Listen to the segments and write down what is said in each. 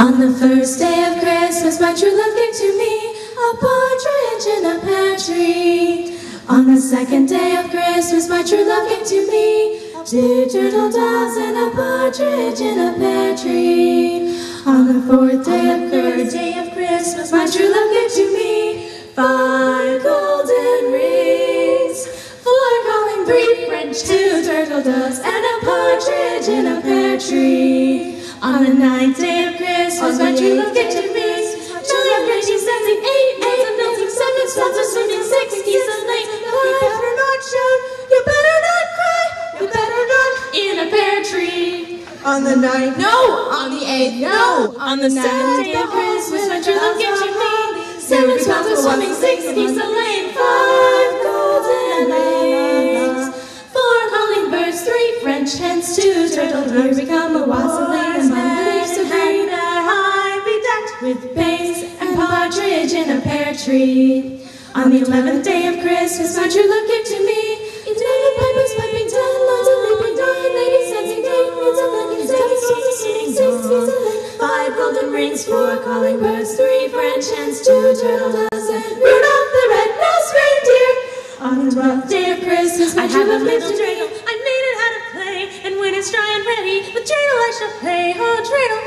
On the first day of Christmas, my true love gave to me a partridge in a pear tree. On the second day of Christmas, my true love gave to me two turtle doves and a partridge in a pear tree. On the fourth day of Christmas, my true love gave to me 5 golden rings, 4 calling, 3 French, 2 turtle doves, and a partridge in a pear tree. On the 9th day of Christmas, my true love gave to me 2 racing, 8 of melting, 7 swans of swimming, 6 geese of laying. You better not shout, you better not cry, you better not in a pear tree. On the 9th, no. On the 8th, no. On the 7th day of Christmas, my true love gave to me 7 swans of swimming, 6 geese of laying, 5 golden eggs, 4 hummingbirds, 3 French hens, 2 turtle doves become a wassailing among the leaves of green. With pigs and partridge in a pear tree. On the 11th day of Christmas, my true love gave to me the pipers piping, 10 lines of leaping, 9 ladies dancing, 8 minutes of looking, 7 swans a swimming, 6 geese a laying, 5 golden rings, 4 calling birds, 3 French hens, 2 turtle doves, and Rudolph the red-nosed reindeer. On the 12th day of Christmas, my true love gave to me. I made it out of clay, and when it's dry and ready, the dreidel I shall play. Oh, dreidel.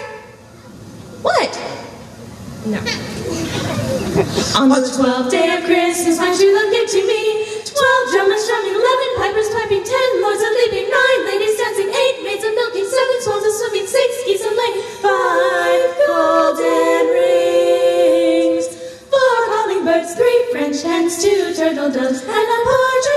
What? No. On the 12th day of Christmas, my true love gave to me 12 drummers drumming, 11 pipers piping, 10 lords a-leaping, 9 ladies dancing, 8 maids a-milking, 7 swans a-swimming, 6 geese a-laying, 5 golden rings, 4 calling birds, 3 French hens, 2 turtle doves, and a partridge